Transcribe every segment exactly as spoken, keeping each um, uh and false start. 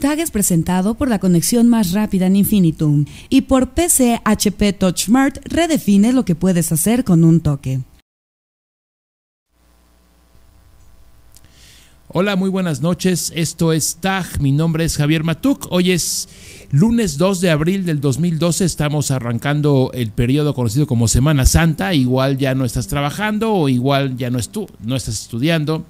Tag es presentado por la conexión más rápida en Infinitum y por P C H P Touch Smart redefine lo que puedes hacer con un toque. Hola, muy buenas noches. Esto es Tag. Mi nombre es Javier Matuk. Hoy es lunes dos de abril del dos mil doce. Estamos arrancando el periodo conocido como Semana Santa. Igual ya no estás trabajando o igual ya no, estu no estás estudiando.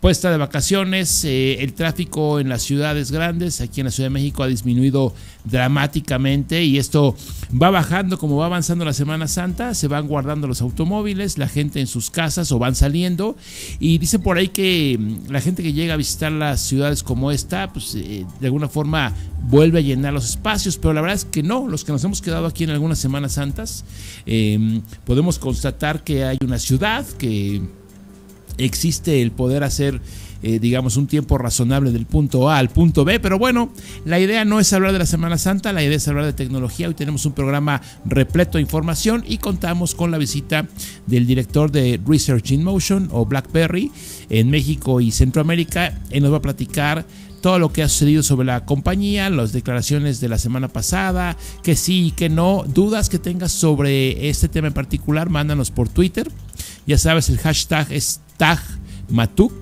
Puedes estar de vacaciones. Eh, el tráfico en las ciudades grandes, aquí en la Ciudad de México, ha disminuido dramáticamente y esto va bajando como va avanzando la Semana Santa. Se van guardando los automóviles, la gente en sus casas o van saliendo, y dice por ahí que la gente que llega a visitar las ciudades como esta, pues eh, de alguna forma vuelve a llenar los espacios, pero la verdad es que no. Los que nos hemos quedado aquí en algunas Semanas Santas, eh, podemos constatar que hay una ciudad que existe el poder hacer, eh, digamos, un tiempo razonable del punto A al punto B. Pero bueno, la idea no es hablar de la Semana Santa, la idea es hablar de tecnología. Hoy tenemos un programa repleto de información y contamos con la visita del director de Research in Motion o BlackBerry en México y Centroamérica. Él nos va a platicar todo lo que ha sucedido sobre la compañía, las declaraciones de la semana pasada, que sí y que no. Dudas que tengas sobre este tema en particular, mándanos por Twitter. Ya sabes, el hashtag es Tag Matuk,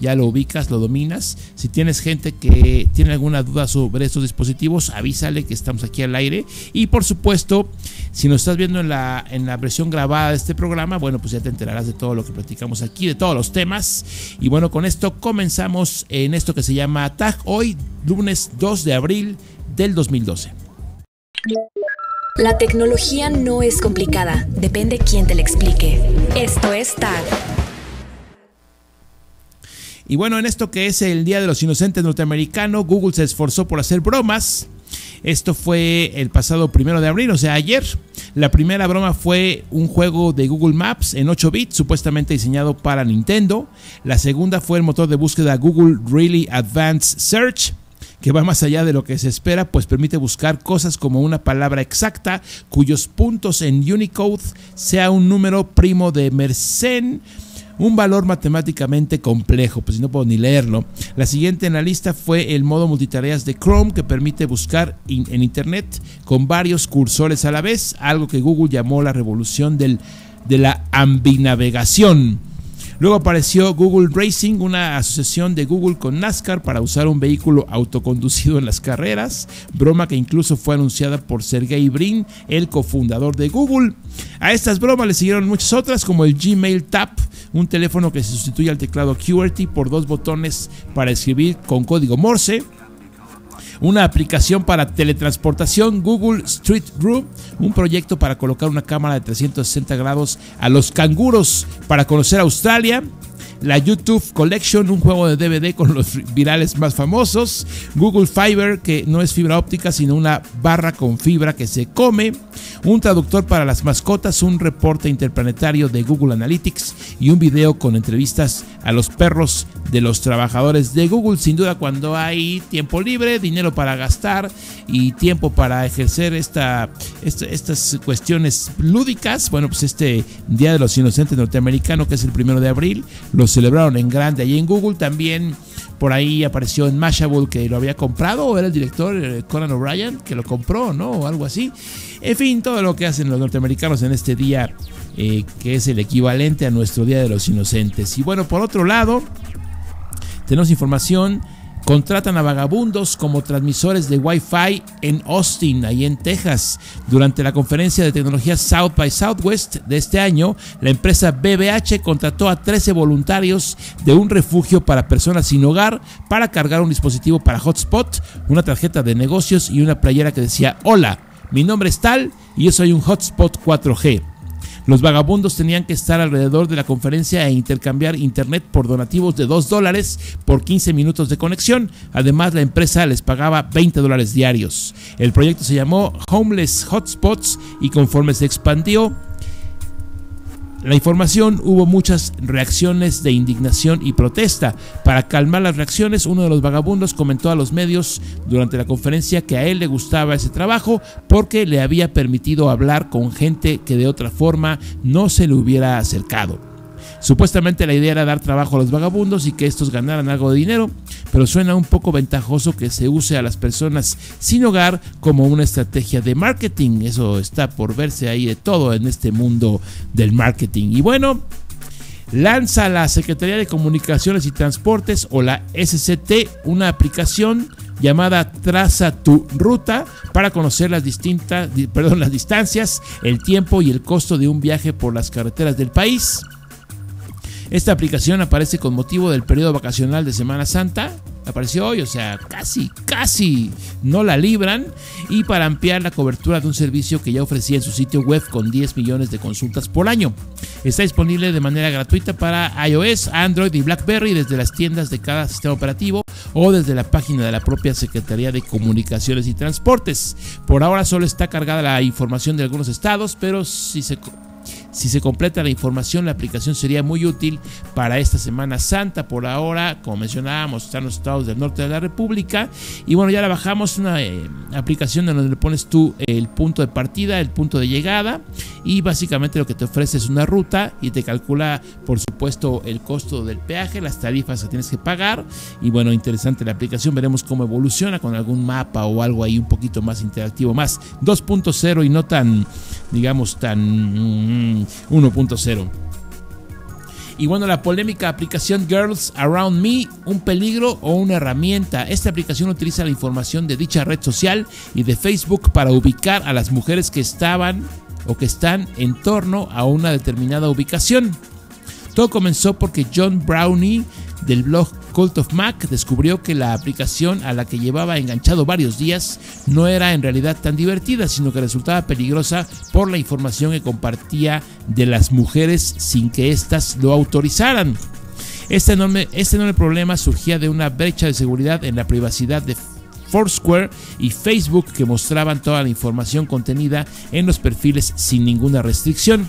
ya lo ubicas, lo dominas. Si tienes gente que tiene alguna duda sobre estos dispositivos, avísale que estamos aquí al aire. Y por supuesto, si nos estás viendo en la, en la versión grabada de este programa, bueno, pues ya te enterarás de todo lo que platicamos aquí, de todos los temas. Y bueno, con esto comenzamos en esto que se llama Tag, hoy lunes dos de abril del dos mil doce. La tecnología no es complicada, depende quién te la explique. Esto es Tag. Y bueno, en esto que es el Día de los Inocentes norteamericano, Google se esforzó por hacer bromas. Esto fue el pasado primero de abril, o sea, ayer. La primera broma fue un juego de Google Maps en ocho bits, supuestamente diseñado para Nintendo. La segunda fue el motor de búsqueda Google Really Advanced Search, que va más allá de lo que se espera, pues permite buscar cosas como una palabra exacta cuyos puntos en Unicode sea un número primo de Mersenne, un valor matemáticamente complejo, pues no puedo ni leerlo. La siguiente en la lista fue el modo multitareas de Chrome, que permite buscar in, en internet con varios cursores a la vez, algo que Google llamó la revolución del, de la ambinavegación. Luego apareció Google Racing, una asociación de Google con NASCAR para usar un vehículo autoconducido en las carreras, broma que incluso fue anunciada por Sergey Brin, el cofundador de Google. A estas bromas le siguieron muchas otras, como el Gmail Tap, un teléfono que se sustituye al teclado QWERTY por dos botones para escribir con código Morse, una aplicación para teletransportación, Google Street View, un proyecto para colocar una cámara de trescientos sesenta grados a los canguros para conocer Australia, la YouTube Collection, un juego de D V D con los virales más famosos, Google Fiber, que no es fibra óptica sino una barra con fibra que se come, un traductor para las mascotas, un reporte interplanetario de Google Analytics y un video con entrevistas a los perros de los trabajadores de Google. Sin duda, cuando hay tiempo libre, dinero para gastar y tiempo para ejercer esta, esta, estas cuestiones lúdicas, bueno, pues este Día de los Inocentes norteamericano, que es el primero de abril, lo celebraron en grande allí en Google. También por ahí apareció en Mashable que lo había comprado, o era el director Conan O'Brien que lo compró, ¿no? O algo así. En fin, todo lo que hacen los norteamericanos en este día, eh, que es el equivalente a nuestro Día de los Inocentes. Y bueno, por otro lado, tenemos información. Contratan a vagabundos como transmisores de Wi-Fi en Austin, ahí en Texas. Durante la conferencia de tecnología South by Southwest de este año, la empresa B B H contrató a trece voluntarios de un refugio para personas sin hogar para cargar un dispositivo para hotspot, una tarjeta de negocios y una playera que decía: "Hola, mi nombre es tal y yo soy un hotspot cuatro G". Los vagabundos tenían que estar alrededor de la conferencia e intercambiar internet por donativos de dos dólares por quince minutos de conexión. Además, la empresa les pagaba veinte dólares diarios. El proyecto se llamó Homeless Hotspots y conforme se expandió la información, hubo muchas reacciones de indignación y protesta. Para calmar las reacciones, uno de los vagabundos comentó a los medios durante la conferencia que a él le gustaba ese trabajo porque le había permitido hablar con gente que de otra forma no se le hubiera acercado. Supuestamente la idea era dar trabajo a los vagabundos y que estos ganaran algo de dinero, pero suena un poco ventajoso que se use a las personas sin hogar como una estrategia de marketing. Eso está por verse, ahí de todo en este mundo del marketing. Y bueno, lanza la Secretaría de Comunicaciones y Transportes, o la S C T, una aplicación llamada Traza tu Ruta para conocer las distintas, perdón, las distancias, el tiempo y el costo de un viaje por las carreteras del país. Esta aplicación aparece con motivo del periodo vacacional de Semana Santa. Apareció hoy, o sea, casi, casi no la libran. Y para ampliar la cobertura de un servicio que ya ofrecía en su sitio web con diez millones de consultas por año. Está disponible de manera gratuita para iOS, Android y BlackBerry desde las tiendas de cada sistema operativo o desde la página de la propia Secretaría de Comunicaciones y Transportes. Por ahora solo está cargada la información de algunos estados, pero si se... Si se completa la información, la aplicación sería muy útil para esta Semana Santa. Por ahora, como mencionábamos, están los estados del norte de la República. Y bueno, ya la bajamos, una eh, aplicación en donde le pones tú el punto de partida, el punto de llegada. Y básicamente lo que te ofrece es una ruta y te calcula, por supuesto, el costo del peaje, las tarifas que tienes que pagar. Y bueno, interesante la aplicación. Veremos cómo evoluciona con algún mapa o algo ahí un poquito más interactivo, más dos punto cero y no tan, digamos, tan... Mmm, uno punto cero. Y bueno, la polémica aplicación Girls Around Me, ¿un peligro o una herramienta? Esta aplicación utiliza la información de dicha red social y de Facebook para ubicar a las mujeres que estaban o que están en torno a una determinada ubicación. Todo comenzó porque John Brownie del blog Cult of Mac descubrió que la aplicación a la que llevaba enganchado varios días no era en realidad tan divertida, sino que resultaba peligrosa por la información que compartía de las mujeres sin que éstas lo autorizaran. Este enorme, este enorme problema surgía de una brecha de seguridad en la privacidad de Foursquare y Facebook, que mostraban toda la información contenida en los perfiles sin ninguna restricción.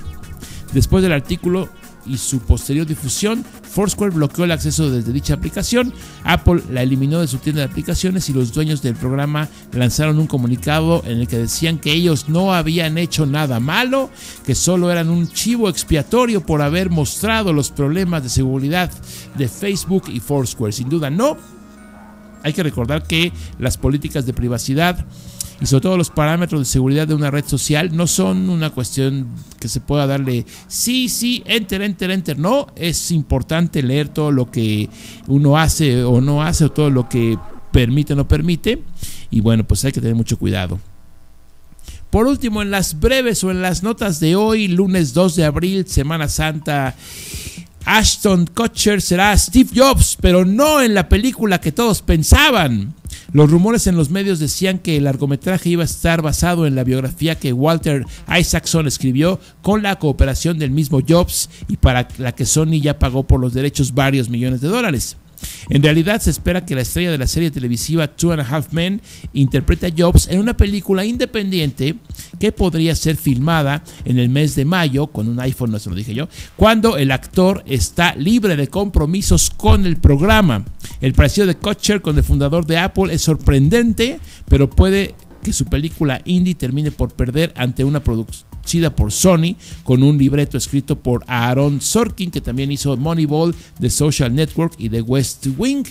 Después del artículo y su posterior difusión, Foursquare bloqueó el acceso desde dicha aplicación, Apple la eliminó de su tienda de aplicaciones y los dueños del programa lanzaron un comunicado en el que decían que ellos no habían hecho nada malo, que solo eran un chivo expiatorio por haber mostrado los problemas de seguridad de Facebook y Foursquare. Sin duda no. Hay que recordar que las políticas de privacidad y sobre todo los parámetros de seguridad de una red social no son una cuestión que se pueda darle sí, sí, enter, enter, enter. No, es importante leer todo lo que uno hace o no hace, o todo lo que permite o no permite. Y bueno, pues hay que tener mucho cuidado. Por último, en las breves o en las notas de hoy, lunes dos de abril, Semana Santa, Ashton Kutcher será Steve Jobs, pero no en la película que todos pensaban. Los rumores en los medios decían que el largometraje iba a estar basado en la biografía que Walter Isaacson escribió con la cooperación del mismo Jobs y para la que Sony ya pagó por los derechos varios millones de dólares. En realidad se espera que la estrella de la serie televisiva Two and a Half Men interprete a Jobs en una película independiente que podría ser filmada en el mes de mayo con un iPhone, no se lo dije yo, cuando el actor está libre de compromisos con el programa. El parecido de Kutcher con el fundador de Apple es sorprendente, pero puede que su película indie termine por perder ante una producción por Sony, con un libreto escrito por Aaron Sorkin, que también hizo Moneyball, The Social Network y The West Wing.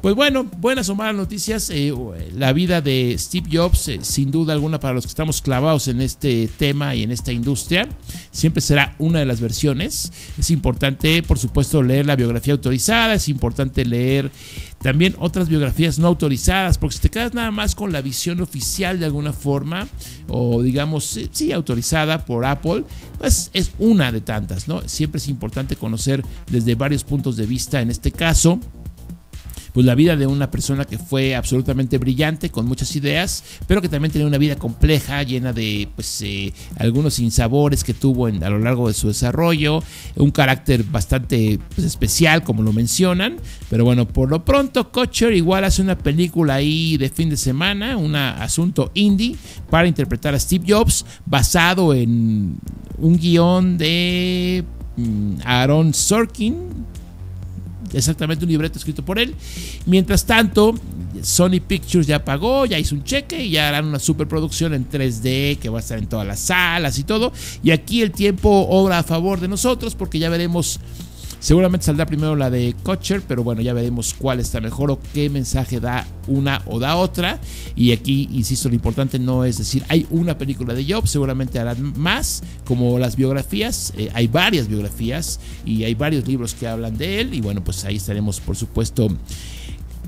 Pues bueno, buenas o malas noticias, eh, la vida de Steve Jobs, eh, sin duda alguna, para los que estamos clavados en este tema y en esta industria, siempre será una de las versiones. Es importante, por supuesto, leer la biografía autorizada, es importante leer también otras biografías no autorizadas, porque si te quedas nada más con la visión oficial de alguna forma, o digamos, sí, autorizada por Apple, pues es una de tantas, ¿no? Siempre es importante conocer desde varios puntos de vista, en este caso, pues la vida de una persona que fue absolutamente brillante, con muchas ideas, pero que también tenía una vida compleja, llena de pues, eh, algunos insabores que tuvo en, a lo largo de su desarrollo, un carácter bastante pues, especial, como lo mencionan. Pero bueno, por lo pronto, Kutcher igual hace una película ahí de fin de semana, un asunto indie, para interpretar a Steve Jobs, basado en un guión de Aaron Sorkin. Exactamente, un libreto escrito por él. Mientras tanto, Sony Pictures ya pagó, ya hizo un cheque y ya harán una superproducción en tres D que va a estar en todas las salas y todo. Y aquí el tiempo obra a favor de nosotros, porque ya veremos Seguramente saldrá primero la de Kutcher, pero bueno, ya veremos cuál está mejor o qué mensaje da una o da otra. Y aquí, insisto, lo importante no es decir, hay una película de Jobs, seguramente harán más, como las biografías. Eh, hay varias biografías y hay varios libros que hablan de él. Y bueno, pues ahí estaremos, por supuesto,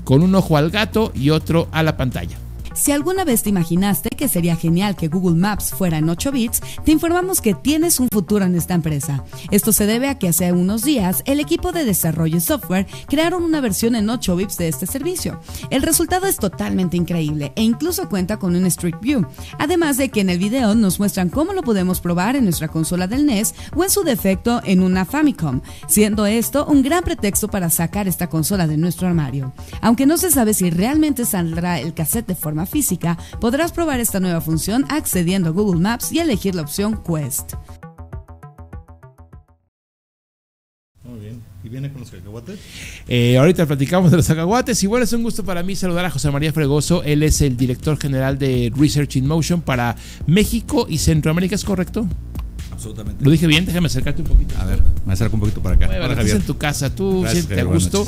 con un ojo al gato y otro a la pantalla. Si alguna vez te imaginaste que sería genial que Google Maps fuera en ocho bits, te informamos que tienes un futuro en esta empresa. Esto se debe a que hace unos días el equipo de desarrollo y software crearon una versión en ocho bits de este servicio. El resultado es totalmente increíble e incluso cuenta con un Street View, además de que en el video nos muestran cómo lo podemos probar en nuestra consola del N E S o en su defecto en una Famicom, siendo esto un gran pretexto para sacar esta consola de nuestro armario. Aunque no se sabe si realmente saldrá el cassette de forma física, podrás probar esta nueva función accediendo a Google Maps y elegir la opción Quest. Muy bien. ¿Y viene con los cacahuates? Eh, ahorita platicamos de los cacahuates. Y bueno, es un gusto para mí saludar a José María Fregoso. Él es el director general de Research in Motion para México y Centroamérica, ¿es correcto? Absolutamente. Lo dije bien, déjame acercarte un poquito. A ver, me acerco un poquito para acá. Oye, para Javier. Estás en tu casa, tú siéntete a gusto.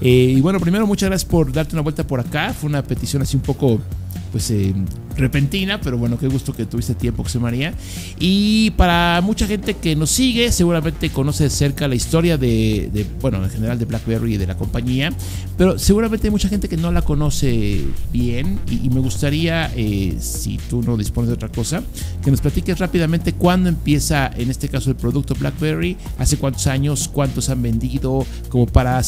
Eh, y bueno, primero muchas gracias por darte una vuelta por acá. Fue una petición así un poco, pues, eh, repentina, pero bueno, qué gusto que tuviste tiempo, José María. Y para mucha gente que nos sigue, seguramente conoce de cerca la historia de, de bueno, en general de BlackBerry y de la compañía, pero seguramente hay mucha gente que no la conoce bien y, y me gustaría, eh, si tú no dispones de otra cosa, que nos platiques rápidamente cuándo empieza, en este caso, el producto BlackBerry, hace cuántos años, cuántos han vendido, como para,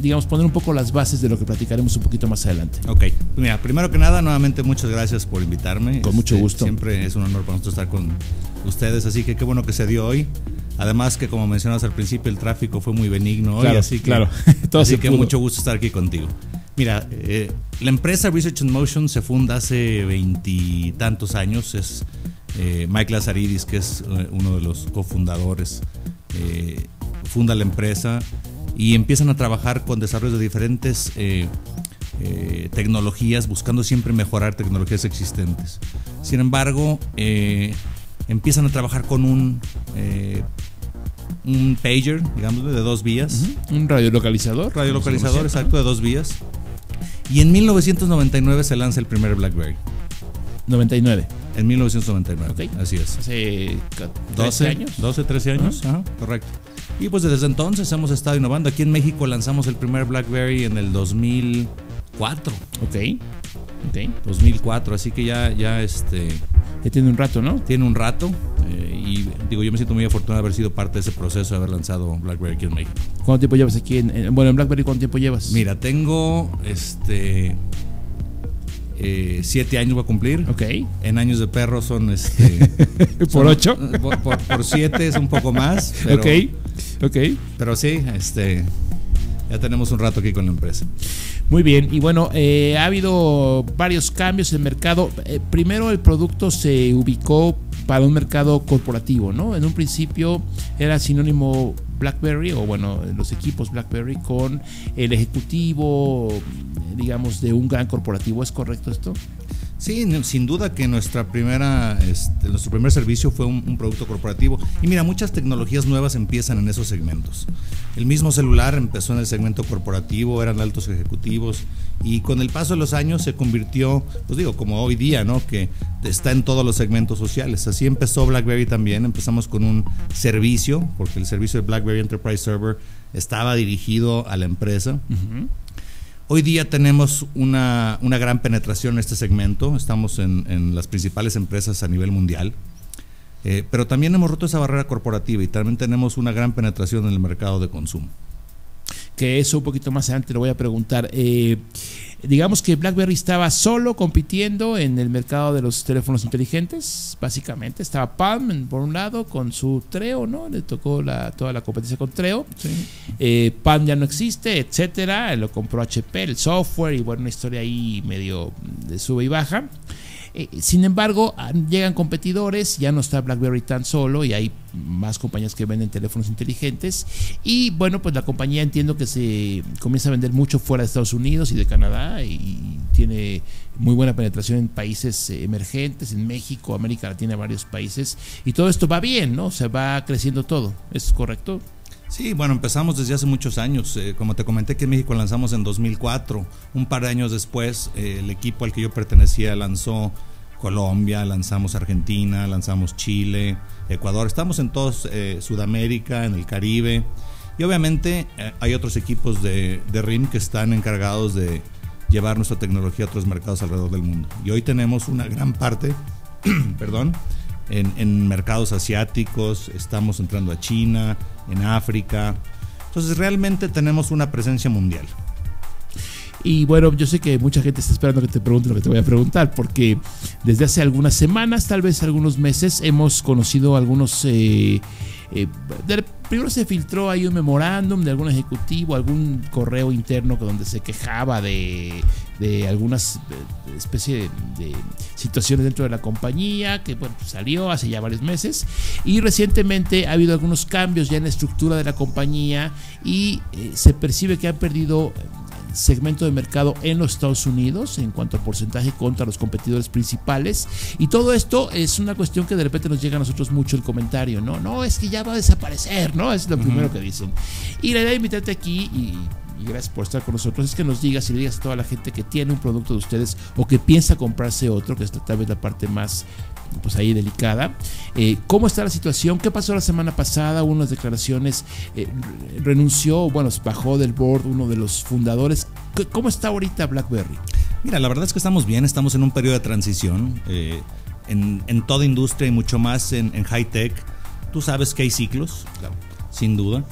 digamos, poner un poco las bases de lo que platicaremos un poquito más adelante. Ok, mira, primero que nada, nuevamente muchas gracias por invitarme. Con mucho gusto. Siempre es un honor para nosotros estar con ustedes, así que qué bueno que se dio hoy. Además que, como mencionabas al principio, el tráfico fue muy benigno hoy, claro, así que, claro. Así que mucho gusto estar aquí contigo. Mira, eh, la empresa Research in Motion se funda hace veintitantos años. Es eh, Mike Lazaridis, que es uno de los cofundadores, eh, funda la empresa y empiezan a trabajar con desarrollos de diferentes eh, eh, tecnologías, buscando siempre mejorar tecnologías existentes. Sin embargo, eh, empiezan a trabajar con un, eh, un pager, digamos, de dos vías. Uh-huh. Un radiolocalizador. Radiolocalizador, exacto, de dos vías. Y en mil novecientos noventa y nueve se lanza el primer BlackBerry. noventa y nueve. En mil novecientos noventa y nueve, okay. Así es. Hace doce años. doce, trece años, uh-huh. Ajá, correcto. Y pues desde entonces hemos estado innovando. Aquí en México lanzamos el primer BlackBerry en el dos mil cuatro. Ok, ok. dos mil cuatro, así que ya, ya este... Ya tiene un rato, ¿no? Tiene un rato. Eh, y digo, yo me siento muy afortunado de haber sido parte de ese proceso, de haber lanzado BlackBerry aquí en México. ¿Cuánto tiempo llevas aquí? En, en, bueno, en BlackBerry, ¿cuánto tiempo llevas? Mira, tengo este... Eh, siete años voy a cumplir. Ok. En años de perro son este. ¿Por son, ocho? Por, por, por siete es un poco más. Pero, ok. Ok. Pero sí, este. Ya tenemos un rato aquí con la empresa. Muy bien, y bueno, eh, ha habido varios cambios en el mercado. Eh, primero, el producto se ubicó para un mercado corporativo, ¿no? En un principio era sinónimo BlackBerry, o bueno, los equipos BlackBerry, con el ejecutivo, digamos, de un gran corporativo. ¿Es correcto esto? Sí, sin duda que nuestra primera, este, nuestro primer servicio fue un, un producto corporativo. Y mira, muchas tecnologías nuevas empiezan en esos segmentos. El mismo celular empezó en el segmento corporativo, eran altos ejecutivos. Y con el paso de los años se convirtió, pues digo, como hoy día, ¿no? Que está en todos los segmentos sociales. Así empezó BlackBerry también. Empezamos con un servicio, porque el servicio de BlackBerry Enterprise Server estaba dirigido a la empresa. Uh-huh. Hoy día tenemos una, una gran penetración en este segmento. Estamos en, en las principales empresas a nivel mundial. Eh, pero también hemos roto esa barrera corporativa y también tenemos una gran penetración en el mercado de consumo. Que eso un poquito más adelante lo voy a preguntar. Eh, digamos que BlackBerry estaba solo compitiendo en el mercado de los teléfonos inteligentes, básicamente. Estaba Palm, por un lado, con su Treo, ¿no? Le tocó la, toda la competencia con Treo. Sí. Eh, Palm ya no existe, etcétera. Lo compró H P, el software, y bueno, una historia ahí medio de sube y baja. Eh, sin embargo, llegan competidores, ya no está BlackBerry tan solo y hay más compañías que venden teléfonos inteligentes. Y bueno, pues la compañía, entiendo que se comienza a vender mucho fuera de Estados Unidos y de Canadá, y tiene muy buena penetración en países emergentes, en México, América Latina, varios países, y todo esto va bien, ¿no? O sea, va creciendo todo, ¿es correcto? Sí, bueno, empezamos desde hace muchos años. Eh, como te comenté, que en México lanzamos en dos mil cuatro. Un par de años después, eh, el equipo al que yo pertenecía lanzó Colombia, lanzamos Argentina, lanzamos Chile, Ecuador. Estamos en todos eh, Sudamérica, en el Caribe. Y obviamente eh, hay otros equipos de, de R I M que están encargados de llevar nuestra tecnología a otros mercados alrededor del mundo. Y hoy tenemos una gran parte, perdón, en, en mercados asiáticos, estamos entrando a China, en África. Entonces realmente tenemos una presencia mundial. Y bueno, yo sé que mucha gente está esperando que te pregunte lo que te voy a preguntar, porque desde hace algunas semanas, tal vez algunos meses, hemos conocido algunos... Eh, eh, de, primero se filtró ahí un memorándum de algún ejecutivo, algún correo interno donde se quejaba de, de algunas especie de, de situaciones dentro de la compañía, que bueno, pues salió hace ya varios meses. Y recientemente ha habido algunos cambios ya en la estructura de la compañía y eh, se percibe que han perdido segmento de mercado en los Estados Unidos en cuanto al porcentaje contra los competidores principales, y todo esto es una cuestión que de repente nos llega a nosotros mucho el comentario, no, no, es que ya va a desaparecer, no, es lo uh-huh. primero que dicen. Y la idea de invitarte aquí y, y gracias por estar con nosotros es que nos digas y le digas a toda la gente que tiene un producto de ustedes o que piensa comprarse otro, que es tal vez la parte más pues ahí delicada, eh, ¿cómo está la situación? ¿Qué pasó la semana pasada? Hubo unas declaraciones, eh, renunció, bueno, bajó del board uno de los fundadores. ¿Cómo está ahorita BlackBerry? Mira, la verdad es que estamos bien, estamos en un periodo de transición, eh, en, en toda industria y mucho más en, en high tech. Tú sabes que hay ciclos, claro, sin duda.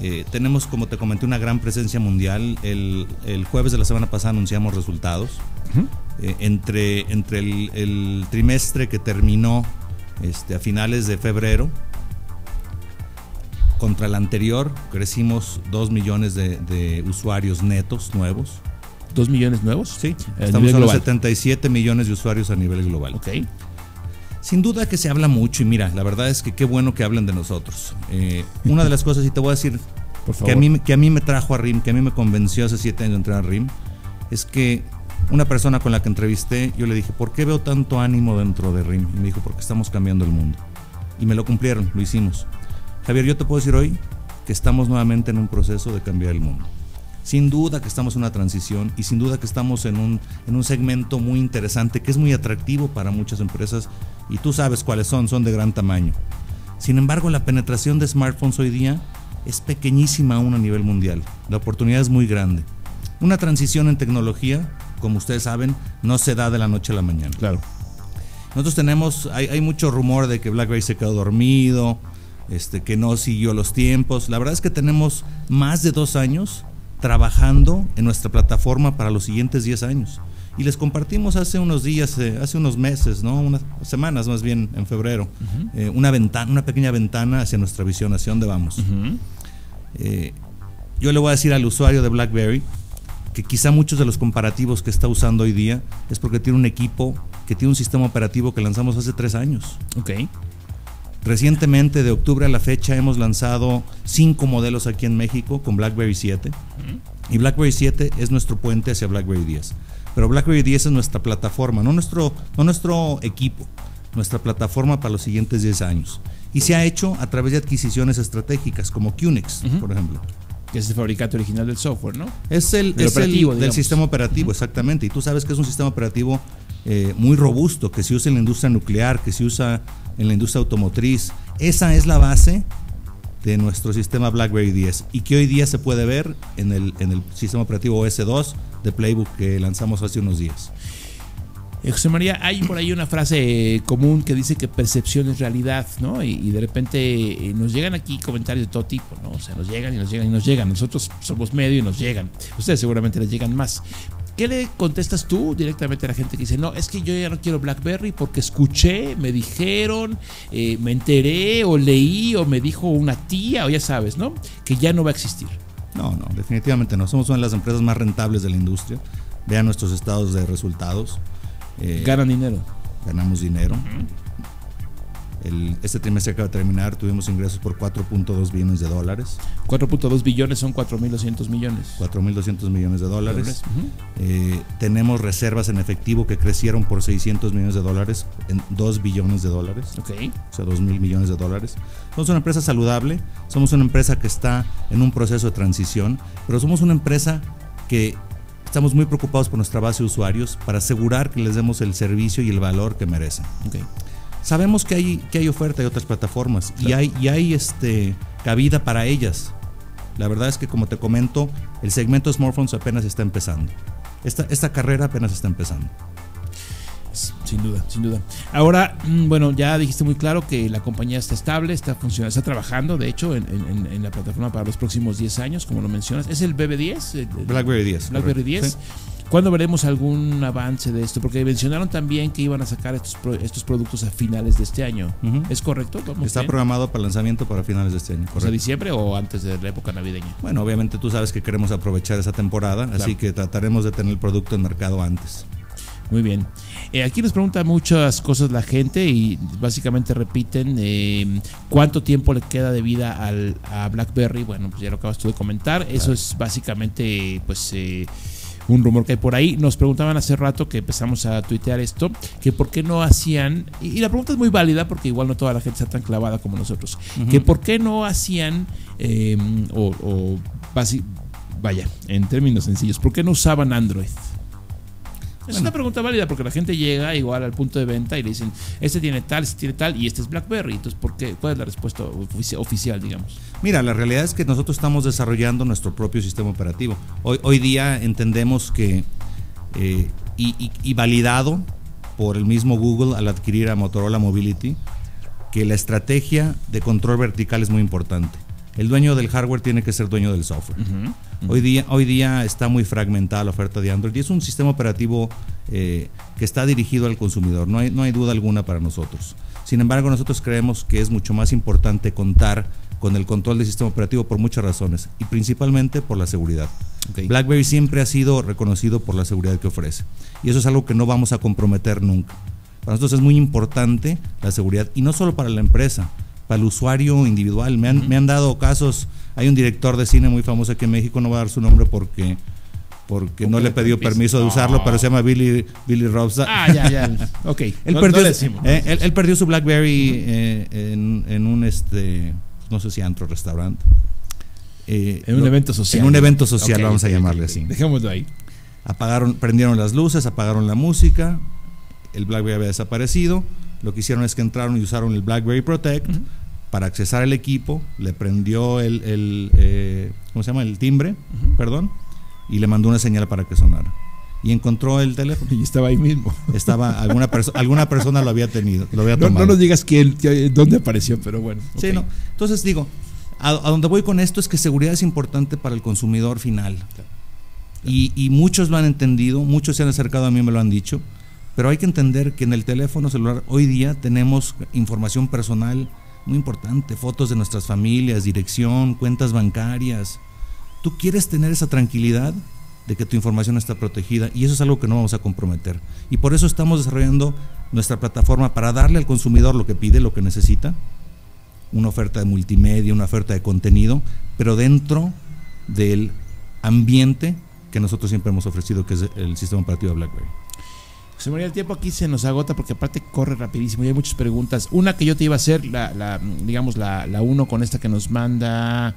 Eh, tenemos, como te comenté, una gran presencia mundial. El, el jueves de la semana pasada anunciamos resultados. Uh-huh. eh, entre, entre el, el trimestre que terminó este, a finales de febrero contra el anterior, crecimos dos millones de, de usuarios netos nuevos. ¿dos millones nuevos? Sí, estamos a los setenta y siete millones de usuarios a nivel global. Ok. Sin duda que se habla mucho y mira, la verdad es que qué bueno que hablen de nosotros. Eh, una de las cosas, y te voy a decir, por favor, que, a mí, que a mí me trajo a R I M, que a mí me convenció hace siete años de entrar a R I M, es que una persona con la que entrevisté, yo le dije, ¿por qué veo tanto ánimo dentro de R I M? Y me dijo, porque estamos cambiando el mundo. Y me lo cumplieron, lo hicimos. Javier, yo te puedo decir hoy que estamos nuevamente en un proceso de cambiar el mundo. Sin duda que estamos en una transición y sin duda que estamos en un, en un segmento muy interesante que es muy atractivo para muchas empresas y tú sabes cuáles son, son de gran tamaño. Sin embargo, la penetración de smartphones hoy día es pequeñísima aún a nivel mundial. La oportunidad es muy grande. Una transición en tecnología, como ustedes saben, no se da de la noche a la mañana. Claro. Nosotros tenemos, hay, hay mucho rumor de que BlackBerry se quedó dormido, este, que no siguió los tiempos. La verdad es que tenemos más de dos años trabajando en nuestra plataforma para los siguientes diez años. Y les compartimos hace unos días, eh, hace unos meses, ¿no? Unas semanas más bien, en febrero, uh-huh. eh, una ventana, una pequeña ventana hacia nuestra visión, hacia dónde vamos. Uh-huh. eh, yo le voy a decir al usuario de BlackBerry que quizá muchos de los comparativos que está usando hoy día es porque tiene un equipo que tiene un sistema operativo que lanzamos hace tres años. Ok. Recientemente, de octubre a la fecha, hemos lanzado cinco modelos aquí en México con BlackBerry siete. Y BlackBerry siete es nuestro puente hacia BlackBerry diez. Pero BlackBerry diez es nuestra plataforma, no nuestro, no nuestro equipo, nuestra plataforma para los siguientes diez años. Y se ha hecho a través de adquisiciones estratégicas, como QNX, uh-huh. por ejemplo. Que es el fabricante original del software, ¿no? Es el, el es operativo, el, del sistema operativo, uh-huh. exactamente. Y tú sabes que es un sistema operativo eh, muy robusto, que se usa en la industria nuclear, que se usa en la industria automotriz. Esa es la base de nuestro sistema BlackBerry diez y que hoy día se puede ver en el, en el sistema operativo O S dos de Playbook que lanzamos hace unos días. Eh, José María, hay por ahí una frase común que dice que percepción es realidad, ¿no? Y, y de repente nos llegan aquí comentarios de todo tipo, ¿no? O sea, nos llegan y nos llegan y nos llegan. Nosotros somos medio y nos llegan. Ustedes seguramente les llegan más. ¿Qué le contestas tú directamente a la gente que dice, no, es que yo ya no quiero BlackBerry porque escuché, me dijeron, eh, me enteré o leí o me dijo una tía o ya sabes, ¿no? Que ya no va a existir. No, no, definitivamente no. Somos una de las empresas más rentables de la industria. Vean nuestros estados de resultados. Eh, Ganan dinero. Ganamos dinero. Uh-huh. El, este trimestre que acaba de terminar tuvimos ingresos por cuatro punto dos billones de dólares. cuatro punto dos billones son cuatro mil doscientos millones. cuatro mil doscientos millones de dólares. Uh-huh. eh, tenemos reservas en efectivo que crecieron por seiscientos millones de dólares, en dos billones de dólares. Okay. O sea, dos mil millones de dólares. Somos una empresa saludable, somos una empresa que está en un proceso de transición, pero somos una empresa que estamos muy preocupados por nuestra base de usuarios para asegurar que les demos el servicio y el valor que merecen. Okay. Sabemos que hay, que hay oferta de otras plataformas, claro, y hay, y hay este, cabida para ellas. La verdad es que, como te comento, el segmento smartphones apenas está empezando. Esta, esta carrera apenas está empezando. Sin duda, sin duda. Ahora, bueno, ya dijiste muy claro que la compañía está estable, está funcionando, está trabajando, de hecho, en, en, en la plataforma para los próximos diez años, como lo mencionas. ¿Es el B B diez? BlackBerry diez. BlackBerry diez. Sí. ¿Cuándo veremos algún avance de esto? Porque mencionaron también que iban a sacar estos, pro, estos productos a finales de este año. Uh-huh. ¿Es correcto? Está bien programado para lanzamiento para finales de este año. ¿Correcto? ¿O sea, diciembre o antes de la época navideña? Bueno, obviamente tú sabes que queremos aprovechar esa temporada, claro, así que trataremos de tener el producto en mercado antes. Muy bien. Eh, aquí nos pregunta muchas cosas la gente y básicamente repiten eh, cuánto tiempo le queda de vida al, a BlackBerry. Bueno, pues ya lo acabas tú de comentar. Claro. Eso es básicamente, pues... Eh, un rumor que hay por ahí. Nos preguntaban hace rato que empezamos a tuitear esto, que por qué no hacían, y la pregunta es muy válida porque igual no toda la gente está tan clavada como nosotros, uh-huh, que por qué no hacían, eh, o, o vaya, en términos sencillos, ¿por qué no usaban Android? Es bueno, una pregunta válida porque la gente llega igual al punto de venta y le dicen, este tiene tal, este tiene tal y este es BlackBerry. Entonces, ¿por qué? ¿Cuál es la respuesta oficial, digamos? Mira, la realidad es que nosotros estamos desarrollando nuestro propio sistema operativo. Hoy, hoy día entendemos que, eh, y, y, y validado por el mismo Google al adquirir a Motorola Mobility, que la estrategia de control vertical es muy importante. El dueño del hardware tiene que ser dueño del software. Uh-huh, uh-huh. Hoy día, hoy día está muy fragmentada la oferta de Android y es un sistema operativo eh, que está dirigido al consumidor. No hay, no hay duda alguna para nosotros. Sin embargo, nosotros creemos que es mucho más importante contar con el control del sistema operativo por muchas razones y principalmente por la seguridad. Okay. BlackBerry siempre ha sido reconocido por la seguridad que ofrece y eso es algo que no vamos a comprometer nunca. Para nosotros es muy importante la seguridad y no solo para la empresa, para el usuario individual. Me han, uh-huh, me han dado casos, hay un director de cine muy famoso aquí en México, no voy a dar su nombre porque, porque no le he pedido permiso de usarlo, no, pero se llama Billy, Billy Robson. Ah, ya, ya, ok. Él, no, perdió, no decimos, eh, él, él perdió su BlackBerry, uh-huh, eh, en, en un, este, no sé si antro, restaurante. Eh, en un lo, evento social. En un evento social, okay, vamos a llamarle así. Dejémoslo ahí. Apagaron, prendieron las luces, apagaron la música, el BlackBerry había desaparecido. Lo que hicieron es que entraron y usaron el BlackBerry Protect, uh-huh, para accesar el equipo. Le prendió el, el eh, ¿cómo se llama? El timbre, uh-huh, perdón, y le mandó una señal para que sonara. Y encontró el teléfono. Y estaba ahí mismo. Estaba alguna persona, alguna persona lo había tenido, lo había tomado. No, no nos digas quién, dónde apareció, pero bueno. Okay. Sí, no. Entonces digo, a, a donde voy con esto es que seguridad es importante para el consumidor final. Claro. Y, y muchos lo han entendido, muchos se han acercado a mí y me lo han dicho. Pero hay que entender que en el teléfono celular hoy día tenemos información personal muy importante, fotos de nuestras familias, dirección, cuentas bancarias. Tú quieres tener esa tranquilidad de que tu información está protegida y eso es algo que no vamos a comprometer. Y por eso estamos desarrollando nuestra plataforma para darle al consumidor lo que pide, lo que necesita, una oferta de multimedia, una oferta de contenido, pero dentro del ambiente que nosotros siempre hemos ofrecido, que es el sistema operativo de BlackBerry. José María, el tiempo aquí se nos agota porque aparte corre rapidísimo y hay muchas preguntas. Una que yo te iba a hacer, la, la, digamos la, la uno con esta que nos manda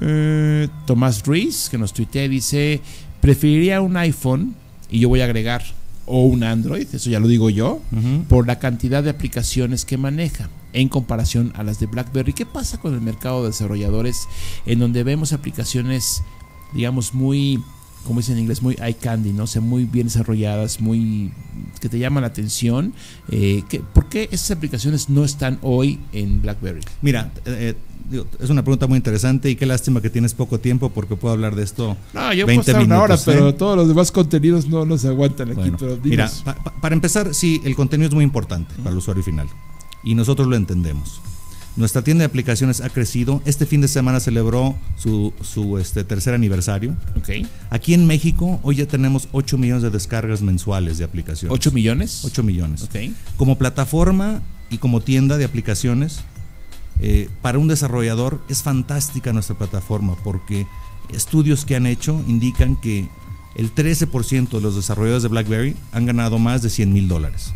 eh, Tomás Ruiz, que nos tuitea, dice, preferiría un iPhone, y yo voy a agregar, o un Android, eso ya lo digo yo, uh-huh, por la cantidad de aplicaciones que maneja en comparación a las de BlackBerry. ¿Qué pasa con el mercado de desarrolladores en donde vemos aplicaciones, digamos, muy... como dicen en inglés, muy eye candy, ¿no? O sea, muy bien desarrolladas, muy que te llaman la atención. Eh, que, ¿Por qué esas aplicaciones no están hoy en BlackBerry? Mira, eh, digo, es una pregunta muy interesante y qué lástima que tienes poco tiempo porque puedo hablar de esto. No, yo puedo estar una hora, pero todos los demás contenidos no nos aguantan aquí. Bueno, pero mira, pa, pa, para empezar, sí, el contenido es muy importante, uh-huh, para el usuario final y nosotros lo entendemos. Nuestra tienda de aplicaciones ha crecido. Este fin de semana celebró su, su este, tercer aniversario. Okay. Aquí en México hoy ya tenemos ocho millones de descargas mensuales de aplicaciones. ¿ocho millones? ocho millones. Okay. Como plataforma y como tienda de aplicaciones. Eh, para un desarrollador es fantástica nuestra plataforma, porque estudios que han hecho indican que el trece por ciento de los desarrolladores de BlackBerry han ganado más de cien mil dólares.